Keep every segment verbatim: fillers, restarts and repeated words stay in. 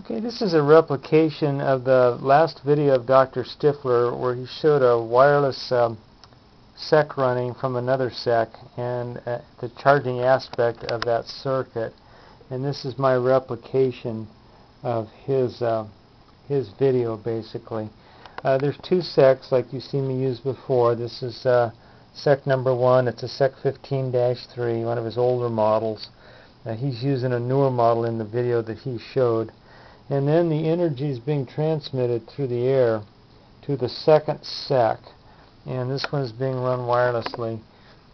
Okay, this is a replication of the last video of Doctor Stiffler where he showed a wireless um, S E C running from another S E C and uh, the charging aspect of that circuit. And this is my replication of his, uh, his video, basically. Uh, there's two S E Cs like you've seen me use before. This is uh, S E C number one. It's a S E C fifteen dash three, one of his older models. Uh, he's using a newer model in the video that he showed. And then the energy is being transmitted through the air to the second S E C. And this one's being run wirelessly.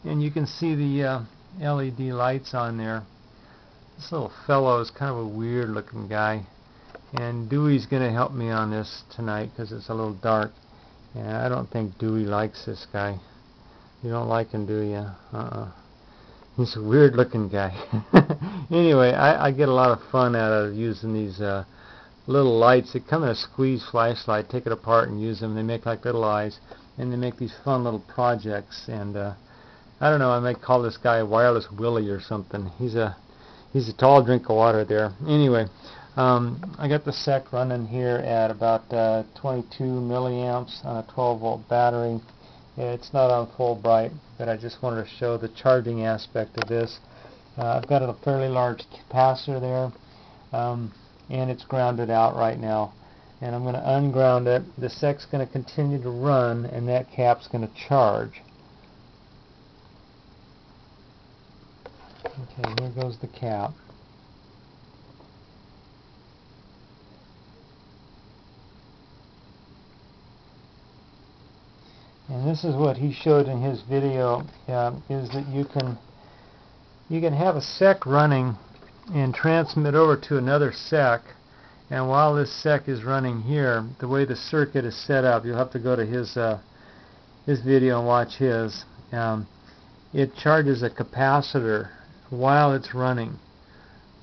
And you can see the uh, L E D lights on there. This little fellow is kind of a weird looking guy. And Dewey's going to help me on this tonight because it's a little dark. And I don't think Dewey likes this guy. You don't like him, do you? Uh-uh. He's a weird looking guy. Anyway, I, I get a lot of fun out of using these uh, little lights. They come in a squeeze flashlight, take it apart and use them. They make like little eyes, and they make these fun little projects. And uh, I don't know, I might call this guy Wireless Willie or something. He's a he's a tall drink of water there. Anyway, um, I got the S E C running here at about uh, twenty-two milliamps on a twelve volt battery. It's not on full bright, but I just wanted to show the charging aspect of this. Uh, I've got a fairly large capacitor there, um, and it's grounded out right now. And I'm going to unground it. The S E C's going to continue to run, and that cap's going to charge. Okay, here goes the cap. And this is what he showed in his video, uh, is that you can you can have a S E C running and transmit over to another S E C, and while this S E C is running here, the way the circuit is set up, you'll have to go to his uh, his video and watch his. Um, it charges a capacitor while it's running,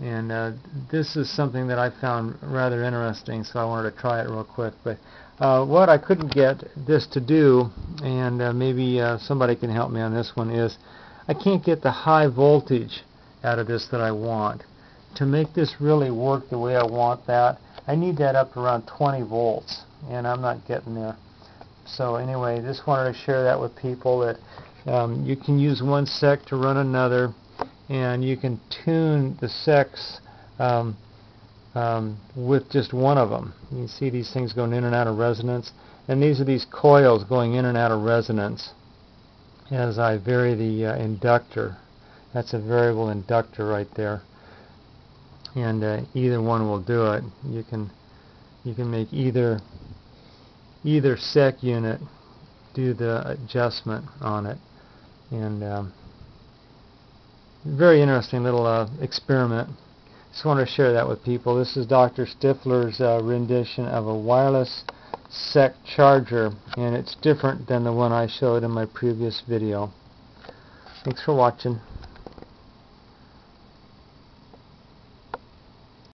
and uh, this is something that I found rather interesting, so I wanted to try it real quick. But Uh, what I couldn't get this to do, and uh, maybe uh, somebody can help me on this one, is I can't get the high voltage out of this that I want. To make this really work the way I want that, I need that up around twenty volts, and I'm not getting there. So anyway, just wanted to share that with people, that um, you can use one S E C to run another, and you can tune the S E Cs um, Um, with just one of them. You can see these things going in and out of resonance, and these are these coils going in and out of resonance as I vary the uh, inductor. That's a variable inductor right there, and uh, either one will do it. You can you can make either either S E C unit do the adjustment on it, and um, very interesting little uh, experiment. Just want to share that with people. This is Doctor Stiffler's uh, rendition of a wireless S E C charger, and it's different than the one I showed in my previous video. Thanks for watching.